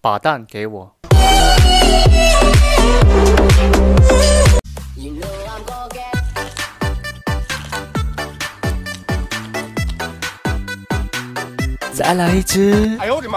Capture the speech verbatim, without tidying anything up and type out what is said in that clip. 把蛋给我。再来一只。哎呦我的妈！